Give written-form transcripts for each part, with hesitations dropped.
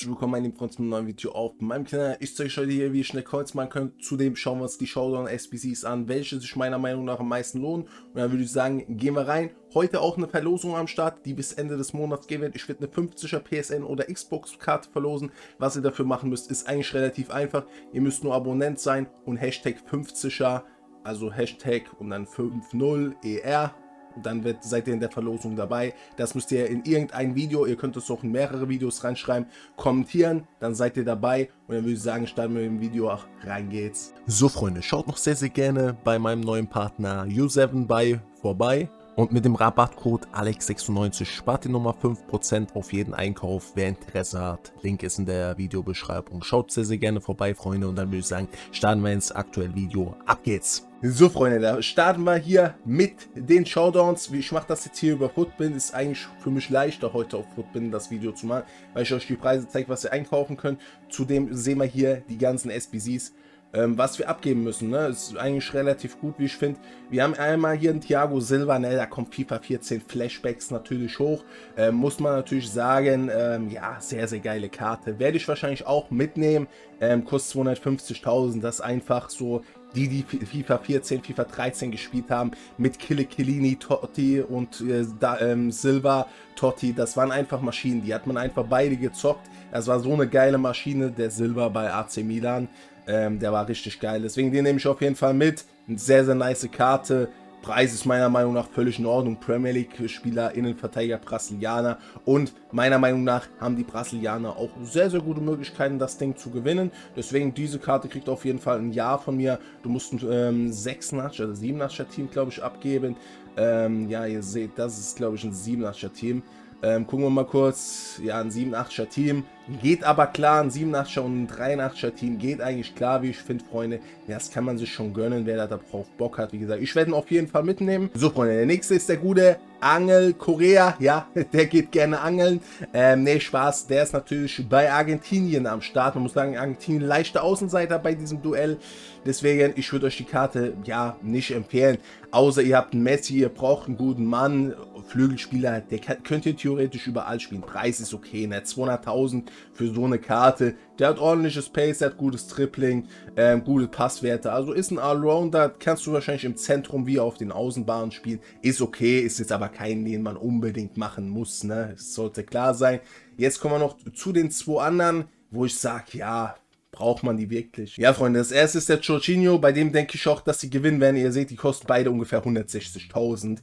Herzlich willkommen in dem neuen Video auf meinem Kanal. Ich zeige euch heute hier, wie ihr schnell Coins machen könnt. Zudem schauen wir uns die Showdown SBCs an, welche sich meiner Meinung nach am meisten lohnen. Und dann würde ich sagen, gehen wir rein. Heute auch eine Verlosung am Start, die bis Ende des Monats gehen wird. Ich werde eine 50er PSN oder Xbox-Karte verlosen. Was ihr dafür machen müsst, ist eigentlich relativ einfach. Ihr müsst nur Abonnent sein und Hashtag 50er, also Hashtag und dann 50ER. Und dann seid ihr in der Verlosung dabei. Das müsst ihr in irgendein Video, ihr könnt es auch in mehrere Videos reinschreiben, kommentieren, dann seid ihr dabei. Und dann würde ich sagen, starten wir im Video, auch rein geht's. So Freunde, schaut noch sehr, sehr gerne bei meinem neuen Partner U7buy vorbei. Und mit dem Rabattcode Alex96 spart ihr nochmal 5% auf jeden Einkauf, wer Interesse hat. Link ist in der Videobeschreibung. Schaut sehr, sehr gerne vorbei, Freunde. Und dann würde ich sagen, starten wir ins aktuelle Video. Ab geht's! So Freunde, da starten wir hier mit den Showdowns. Ich mache das jetzt hier über Footbin, ist eigentlich für mich leichter heute auf Footbin das Video zu machen, weil ich euch die Preise zeige, was ihr einkaufen könnt. Zudem sehen wir hier die ganzen SBCs, was wir abgeben müssen. Ne? Ist eigentlich relativ gut, wie ich finde. Wir haben einmal hier einen Thiago Silva, ne? Da kommt FIFA 14 Flashbacks natürlich hoch. Muss man natürlich sagen, ja, sehr, sehr geile Karte. Werde ich wahrscheinlich auch mitnehmen. Kostet 250.000, das ist einfach so... Die FIFA 14, FIFA 13 gespielt haben, mit Kilini, Totti und Silva, Totti, das waren einfach Maschinen, die hat man einfach beide gezockt. Das war so eine geile Maschine, der Silva bei AC Milan, der war richtig geil, deswegen den nehme ich auf jeden Fall mit. Eine sehr, sehr nice Karte. Preis ist meiner Meinung nach völlig in Ordnung. Premier League Spieler, Innenverteidiger, Brasilianer. Und meiner Meinung nach haben die Brasilianer auch sehr, sehr gute Möglichkeiten, das Ding zu gewinnen. Deswegen, diese Karte kriegt auf jeden Fall ein Ja von mir. Du musst ein 86er oder 87er Team, glaube ich, abgeben. Ja, ihr seht, das ist, glaube ich, ein 87er Team. Gucken wir mal kurz. Ja, ein 87er Team. Geht aber klar, ein 87er und ein 83er Team geht eigentlich klar, wie ich finde, Freunde. Das kann man sich schon gönnen, wer da drauf Bock hat, wie gesagt. Ich werde ihn auf jeden Fall mitnehmen. So, Freunde, der nächste ist der gute Angel Korea. Ja, der geht gerne angeln. Nee, Spaß, der ist natürlich bei Argentinien am Start. Man muss sagen, Argentinien leichter Außenseiter bei diesem Duell. Deswegen, ich würde euch die Karte, ja, nicht empfehlen. Außer ihr habt einen Messi, ihr braucht einen guten Mann, Flügelspieler, der könnt ihr theoretisch überall spielen. Preis ist okay, ne, 200.000. für so eine Karte, der hat ordentliches Pace, der hat gutes Tripling, gute Passwerte, also ist ein Allrounder, kannst du wahrscheinlich im Zentrum wie auf den Außenbahnen spielen, ist okay, ist jetzt aber kein, den man unbedingt machen muss, ne, das sollte klar sein. Jetzt kommen wir noch zu den zwei anderen, wo ich sage, ja, braucht man die wirklich? Ja, Freunde, das erste ist der Jorginho, bei dem denke ich auch, dass sie gewinnen werden, ihr seht, die kosten beide ungefähr 160.000,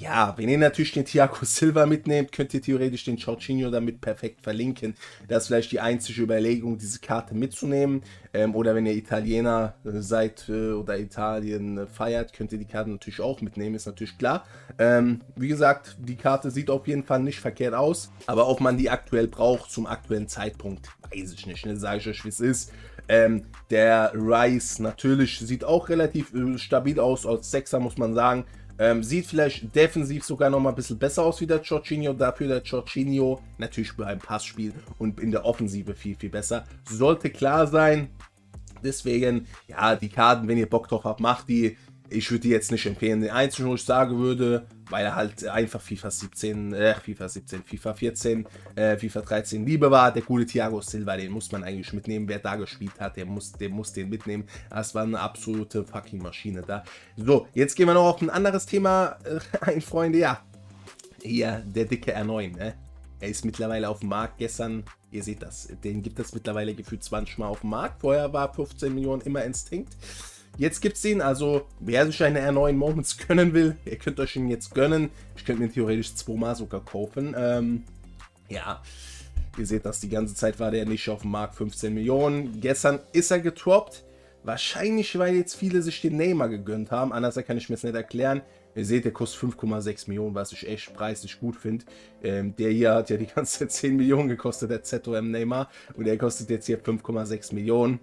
ja, wenn ihr natürlich den Thiago Silva mitnehmt, könnt ihr theoretisch den Jorginho damit perfekt verlinken. Das ist vielleicht die einzige Überlegung, diese Karte mitzunehmen. Oder wenn ihr Italiener seid oder Italien feiert, könnt ihr die Karte natürlich auch mitnehmen, ist natürlich klar. Wie gesagt, die Karte sieht auf jeden Fall nicht verkehrt aus. Aber ob man die aktuell braucht, zum aktuellen Zeitpunkt, weiß ich nicht. Ne? Sage ich euch, wie es ist. Der Rice natürlich sieht auch relativ stabil aus, als Sechser muss man sagen. Sieht vielleicht defensiv sogar noch mal ein bisschen besser aus wie der Jorginho. Dafür der Jorginho natürlich beim Passspiel und in der Offensive viel, viel besser. Sollte klar sein. Deswegen, ja, die Karten, wenn ihr Bock drauf habt, macht die. Ich würde die jetzt nicht empfehlen. Den einzigen, wo ich sagen würde, weil er halt einfach FIFA 14, FIFA 13 Liebe war. Der gute Thiago Silva, den muss man eigentlich mitnehmen. Wer da gespielt hat, der muss den mitnehmen. Das war eine absolute fucking Maschine da. So, jetzt gehen wir noch auf ein anderes Thema ein, Freunde. Ja, hier der dicke R9, ne? Er ist mittlerweile auf dem Markt. Gestern, ihr seht das, den gibt es mittlerweile gefühlt 20 Mal auf dem Markt. Vorher war 15 Millionen immer Instinkt. Jetzt gibt es ihn, also wer sich eine R9 Moments gönnen will, ihr könnt euch ihn jetzt gönnen. Ich könnte mir theoretisch zweimal sogar kaufen. Ja, ihr seht das, die ganze Zeit war der nicht auf dem Markt, 15 Millionen. Gestern ist er getroppt, wahrscheinlich weil jetzt viele sich den Neymar gegönnt haben. Anders kann ich mir das nicht erklären. Ihr seht, der kostet 5,6 Millionen, was ich echt preislich gut finde. Der hier hat ja die ganze Zeit 10 Millionen gekostet, der ZOM Neymar. Und der kostet jetzt hier 5,6 Millionen.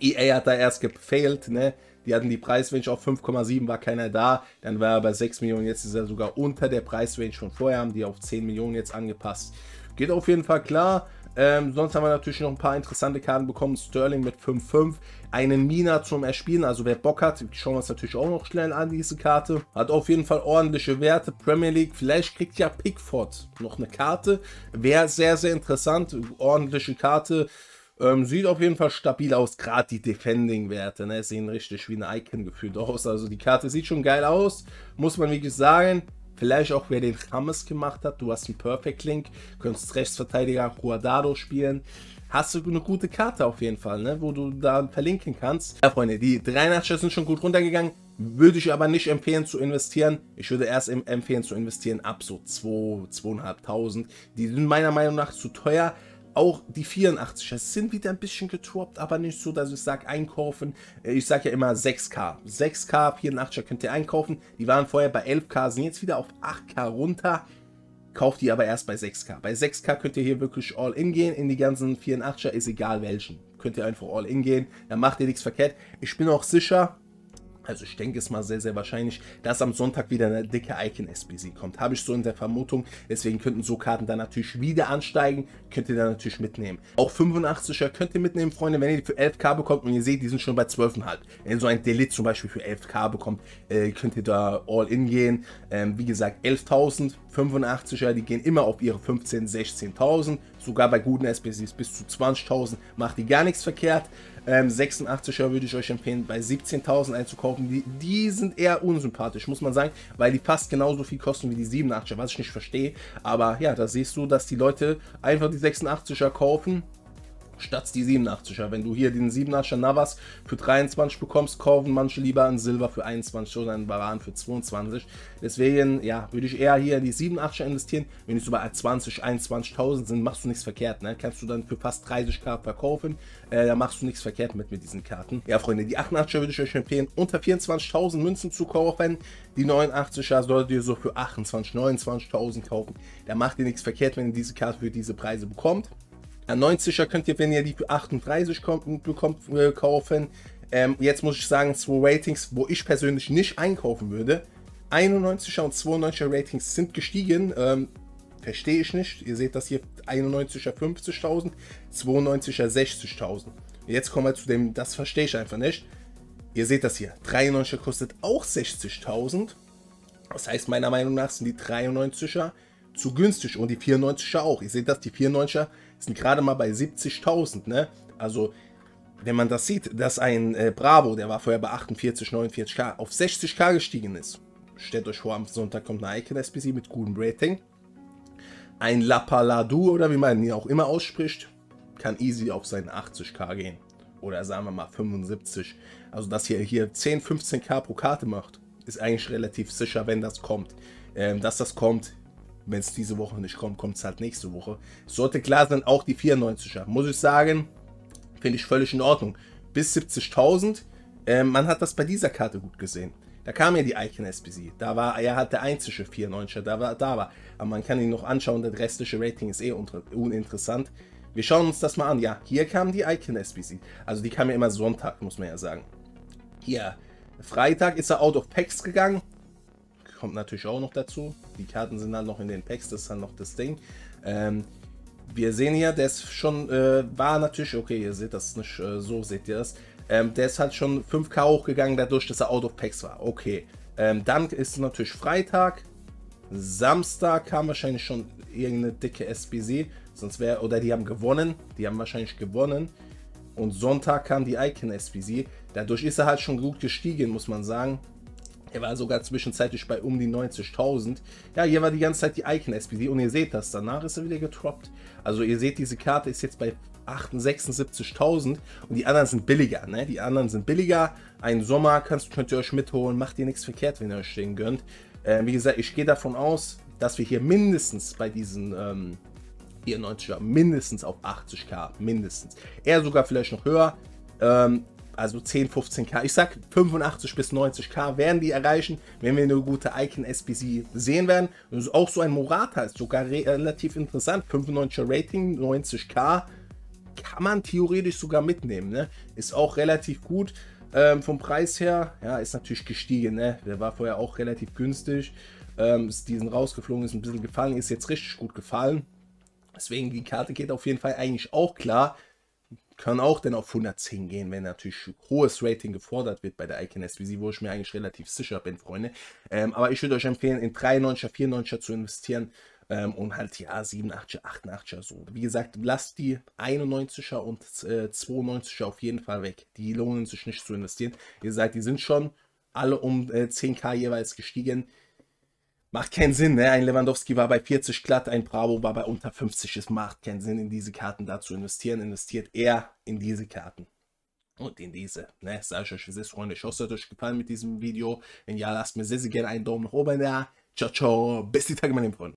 EA hat da erst gefailt, ne? Die hatten die Preisrange auf 5,7, war keiner da. Dann war er bei 6 Millionen, jetzt ist er sogar unter der Preisrange von vorher, haben die auf 10 Millionen jetzt angepasst. Geht auf jeden Fall klar. Sonst haben wir natürlich noch ein paar interessante Karten bekommen. Sterling mit 5,5. Eine Mina zum Erspielen. Also wer Bock hat, schauen wir uns natürlich auch noch schnell an, diese Karte. Hat auf jeden Fall ordentliche Werte. Premier League. Vielleicht kriegt ja Pickford noch eine Karte. Wäre sehr, sehr interessant. Ordentliche Karte. Sieht auf jeden Fall stabil aus, gerade die Defending-Werte, ne? Sehen richtig wie ein Icon gefühlt aus, also die Karte sieht schon geil aus, muss man wirklich sagen. Vielleicht auch wer den Hammers gemacht hat, du hast einen Perfect Link, könntest Rechtsverteidiger Juadado spielen. Hast du eine gute Karte auf jeden Fall, ne? Wo du da verlinken kannst. Ja Freunde, die 83er sind schon gut runtergegangen, würde ich aber nicht empfehlen zu investieren. Ich würde erst empfehlen zu investieren ab so 2.000, 2.500. Die sind meiner Meinung nach zu teuer. Auch die 84er sind wieder ein bisschen getroppt, aber nicht so, dass ich sage, einkaufen. Ich sage ja immer 6K. 6K, 84er könnt ihr einkaufen. Die waren vorher bei 11K, sind jetzt wieder auf 8K runter. Kauft die aber erst bei 6K. Bei 6K könnt ihr hier wirklich All-In gehen. In die ganzen 84er ist egal welchen. Könnt ihr einfach All-In gehen, dann macht ihr nichts verkehrt. Ich bin auch sicher, also ich denke es mal sehr, sehr wahrscheinlich, dass am Sonntag wieder eine dicke Icon-SBC kommt. Habe ich so in der Vermutung. Deswegen könnten so Karten dann natürlich wieder ansteigen. Könnt ihr dann natürlich mitnehmen. Auch 85er könnt ihr mitnehmen, Freunde. Wenn ihr die für 11K bekommt und ihr seht, die sind schon bei 12,5. Wenn so ein Delete zum Beispiel für 11K bekommt, könnt ihr da All-In gehen. Wie gesagt, 11.000, 85er, die gehen immer auf ihre 15.000, 16.000. Sogar bei guten SBCs bis zu 20.000. Macht die gar nichts verkehrt. 86er würde ich euch empfehlen, bei 17.000 einzukaufen. Die sind eher unsympathisch, muss man sagen, weil die fast genauso viel kosten wie die 87er, was ich nicht verstehe. Aber ja, da siehst du, dass die Leute einfach die 86er kaufen, statt die 87er. Wenn du hier den 87er Navas für 23 bekommst, kaufen manche lieber einen Silber für 21 oder einen Baran für 22. Deswegen, ja, würde ich eher hier in die 87er investieren. Wenn die so bei 20, 21.000 sind, machst du nichts verkehrt, ne? Kannst du dann für fast 30K verkaufen. Da machst du nichts verkehrt mit diesen Karten. Ja, Freunde, die 88er würde ich euch empfehlen, unter 24.000 Münzen zu kaufen. Die 89er solltet ihr so für 28, 29.000 kaufen. Da macht ihr nichts verkehrt, wenn ihr diese Karte für diese Preise bekommt. An 90er könnt ihr, wenn ihr die für 38 bekommt, kaufen. Jetzt muss ich sagen, zwei Ratings, wo ich persönlich nicht einkaufen würde. 91er und 92er Ratings sind gestiegen. Verstehe ich nicht. Ihr seht das hier, 91er 50.000, 92er 60.000. Jetzt kommen wir zu dem, das verstehe ich einfach nicht. Ihr seht das hier, 93er kostet auch 60.000. Das heißt, meiner Meinung nach sind die 93er zu günstig und die 94er auch. Ihr seht das, die 94er sind gerade mal bei 70.000, ne? Also, wenn man das sieht, dass ein Bravo, der war vorher bei 48, 49k, auf 60k gestiegen ist. Stellt euch vor, am Sonntag kommt eine Icon-SBC mit gutem Rating. Ein Lapaladu, oder wie man ihn auch immer ausspricht, kann easy auf seinen 80k gehen. Oder sagen wir mal 75. Also, dass ihr hier 10, 15k pro Karte macht, ist eigentlich relativ sicher, wenn das kommt. Dass das kommt. Wenn es diese Woche nicht kommt, kommt es halt nächste Woche. Sollte klar sein, auch die 94er. Muss ich sagen, finde ich völlig in Ordnung. Bis 70.000. Man hat das bei dieser Karte gut gesehen. Da kam ja die Icon SBC. Da war er halt der einzige 94er, da war. Aber man kann ihn noch anschauen, das restliche Rating ist eh uninteressant. Wir schauen uns das mal an. Ja, hier kam die Icon SBC. Also die kam ja immer Sonntag, muss man ja sagen. Hier, Freitag ist er out of Packs gegangen. Kommt natürlich auch noch dazu. Die Karten sind dann noch in den Packs, das ist dann noch das Ding. Wir sehen hier, der ist schon, war natürlich, okay, ihr seht das nicht, so seht ihr das. Der ist halt schon 5K hochgegangen, dadurch, dass er out of Packs war. Okay, dann ist natürlich Freitag, Samstag kam wahrscheinlich schon irgendeine dicke SBC, sonst wäre, oder die haben wahrscheinlich gewonnen. Und Sonntag kam die Icon SBC, dadurch ist er halt schon gut gestiegen, muss man sagen. Er war sogar zwischenzeitlich bei um die 90.000. Ja, hier war die ganze Zeit die Icon-SBC und ihr seht das, danach ist er wieder getroppt. Also ihr seht, diese Karte ist jetzt bei 76.000 und die anderen sind billiger, ne? Die anderen sind billiger. Einen Sommer könnt ihr euch mitholen, macht ihr nichts verkehrt, wenn ihr euch den gönnt. Wie gesagt, ich gehe davon aus, dass wir hier mindestens bei diesen 94er mindestens auf 80k, mindestens. Eher sogar vielleicht noch höher, also 10, 15k, ich sag 85 bis 90k werden die erreichen, wenn wir eine gute Icon-SBC sehen werden. Und auch so ein Morata ist sogar relativ interessant, 95er Rating, 90k, kann man theoretisch sogar mitnehmen, ne? Ist auch relativ gut, vom Preis her, ja, ist natürlich gestiegen, ne? Der war vorher auch relativ günstig, ist diesen rausgeflogen, ist ein bisschen gefallen, ist jetzt richtig gut gefallen. Deswegen, die Karte geht auf jeden Fall eigentlich auch klar. Kann auch dann auf 110 gehen, wenn natürlich hohes Rating gefordert wird bei der Icon-SBC, wo ich mir eigentlich relativ sicher bin, Freunde. Aber ich würde euch empfehlen, in 93er, 94er zu investieren und halt, ja, 87er, 88er so. Wie gesagt, lasst die 91er und 92er auf jeden Fall weg. Die lohnen sich nicht zu investieren. Ihr seid, die sind schon alle um 10k jeweils gestiegen. Macht keinen Sinn, ne? Ein Lewandowski war bei 40 glatt, ein Bravo war bei unter 50. Es macht keinen Sinn, in diese Karten da zu investieren. Investiert eher in diese Karten und in diese. Ne? Sag ich euch, wie es ist, Freunde. Ich hoffe, es hat euch gefallen mit diesem Video. Wenn ja, lasst mir sehr, sehr gerne einen Daumen nach oben da. Ciao, ciao. Bis die Tage, meine Freunde.